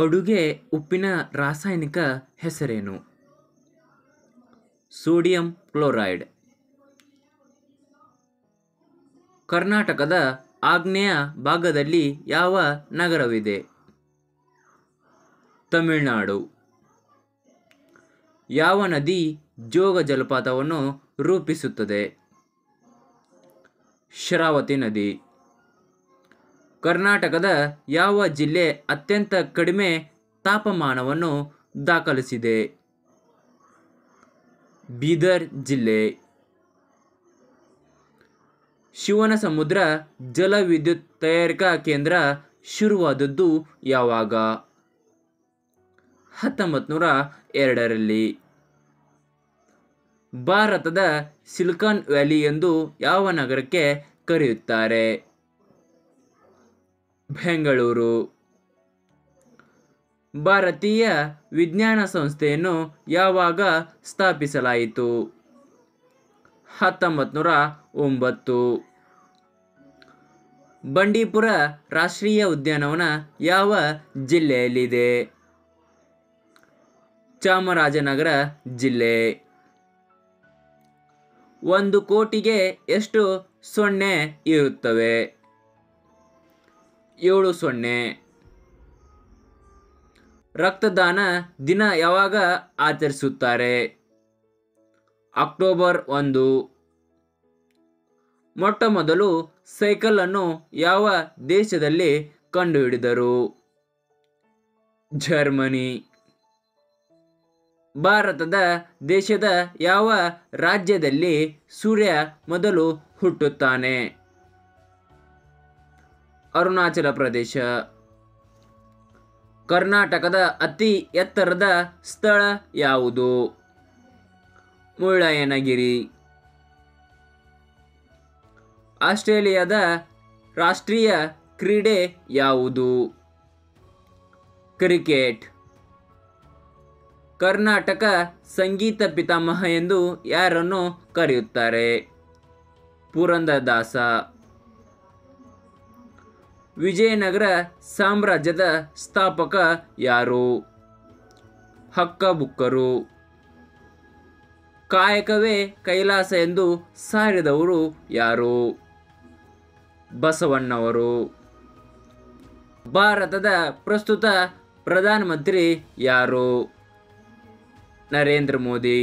ಅಡುಗೆ ಉಪ್ಪಿನ ರಾಸಾಯನಿಕ ಹೆಸರೇನು? Sodium chloride. ಕರ್ನಾಟಕದ ಆಗ್ನೇಯ ಭಾಗದಲ್ಲಿ ಯಾವ ನಗರವಿದೆ? ತಮಿಳುನಾಡು. ಯಾವ ನದಿ ಜೋಗ ಜಲಪಾತವನ್ನು ರೂಪಿಸುತ್ತದೆ? ಶರಾವತಿ ನದಿ. ಕರ್ನಾಟಕದ ಯಾವ ಜಿಲ್ಲೆ ಅತ್ಯಂತ ಕಡಿಮೆ ತಾಪಮಾನವನ್ನು ದಾಖಲಿಸಿದೆ? ಬೀದರ್ ಜಿಲ್ಲೆ. ಶಿವನಸಮುದ್ರ ಜಲವಿದ್ಯುತ್ ತಯಾರಿಕಾ ಕೇಂದ್ರ ಶುರುವಾದದ್ದು ಯಾವಾಗ? 1902ರಲ್ಲಿ. ಭಾರತದ ಸಿಲಿಕಾನ್ ವ್ಯಾಲಿ ಎಂದು ಯಾವ ನಗರಕ್ಕೆ ಕರೆಯುತ್ತಾರೆ? ಬೆಂಗಳೂರು. ಭಾರತೀಯ ವಿಜ್ಞಾನ ಸಂಸ್ಥೆಯನ್ನು ಯಾವಾಗ ಸ್ಥಾಪಿಸಲಾಯಿತು? 1909. ಬಂಡೀಪುರ ರಾಷ್ಟ್ರೀಯ ಉದ್ಯಾನವನ ಯಾವ ಜಿಲ್ಲೆಯಲ್ಲಿದೆ? ಚಾಮರಾಜನಗರ ಜಿಲ್ಲೆ. 1 ಕೋಟಿಗೆ ಎಷ್ಟು 0 ಇರುತ್ತವೆ? 7 0. ರಕ್ತದಾನ ದಿನ ಯಾವಾಗ ಆಚರಿಸುತ್ತಾರೆ? ಅಕ್ಟೋಬರ್ 1. ಮೊಟ್ಟಮೊದಲು ಸೈಕಲ್ ಅನ್ನು ಯಾವ ದೇಶದಲ್ಲಿ ಕಂಡುಹಿಡಿದರು? ಜರ್ಮನಿ. ಭಾರತದ ದೇಶದ ಯಾವ ರಾಜ್ಯದಲ್ಲಿ ಸೂರ್ಯ ಮೊದಲು ಹುಟ್ಟುತ್ತಾನೆ? ಅರುಣಾಚಲ ಪ್ರದೇಶ. ಕರ್ನಾಟಕದ ಅತಿ ಎತ್ತರದ ಸ್ಥಳ ಯಾವುದು? ಮುಳ್ಳಯ್ಯನಗಿರಿ. ಆಸ್ಟ್ರೇಲಿಯಾದ ರಾಷ್ಟ್ರೀಯ ಕ್ರೀಡೆ ಯಾವುದು? ಕ್ರಿಕೆಟ್. ಕರ್ನಾಟಕ ಸಂಗೀತ ಪಿತಾಮಹ ಎಂದು ಯಾರನ್ನು ಕರೆಯುತ್ತಾರೆ? ಪುರಂದರದಾಸ. ವಿಜಯನಗರ ಸಾಮ್ರಾಜ್ಯದ ಸ್ಥಾಪಕ ಯಾರು? ಹಕ್ಕಬುಕ್ಕರು. ಕಾಯಕವೇ ಕೈಲಾಸ ಎಂದು ಸಾರಿದವರು ಯಾರು? ಬಸವಣ್ಣವರು. ಭಾರತದ ಪ್ರಸ್ತುತ ಪ್ರಧಾನಮಂತ್ರಿ ಯಾರು? ನರೇಂದ್ರ ಮೋದಿ.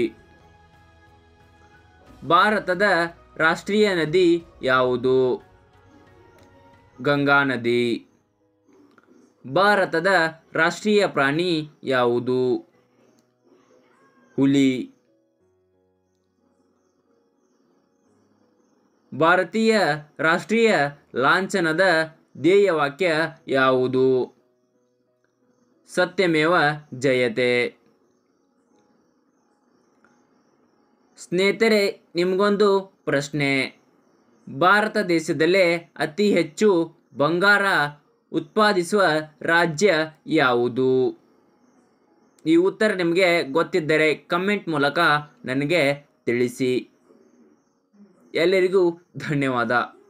ಭಾರತದ ರಾಷ್ಟ್ರೀಯ ನದಿ ಯಾವುದು? ಗಂಗಾನದಿ. ಭಾರತದ ರಾಷ್ಟ್ರೀಯ ಪ್ರಾಣಿ ಯಾವುದು? ಹುಲಿ. ಭಾರತೀಯ ರಾಷ್ಟ್ರೀಯ ಲಾಂಛನದ ಧ್ಯೇಯವಾಕ್ಯ ಯಾವುದು? ಸತ್ಯಮೇವ ಜಯತೆ. ಸ್ನೇಹಿತರೆ, ನಿಮಗೊಂದು ಪ್ರಶ್ನೆ. ಭಾರತ ದೇಶದಲ್ಲೇ ಅತಿ ಹೆಚ್ಚು ಬಂಗಾರ ಉತ್ಪಾದಿಸುವ ರಾಜ್ಯ ಯಾವುದು? ಈ ಉತ್ತರ ನಿಮಗೆ ಗೊತ್ತಿದ್ದರೆ ಕಮೆಂಟ್ ಮೂಲಕ ನನಗೆ ತಿಳಿಸಿ. ಎಲ್ಲರಿಗೂ ಧನ್ಯವಾದ.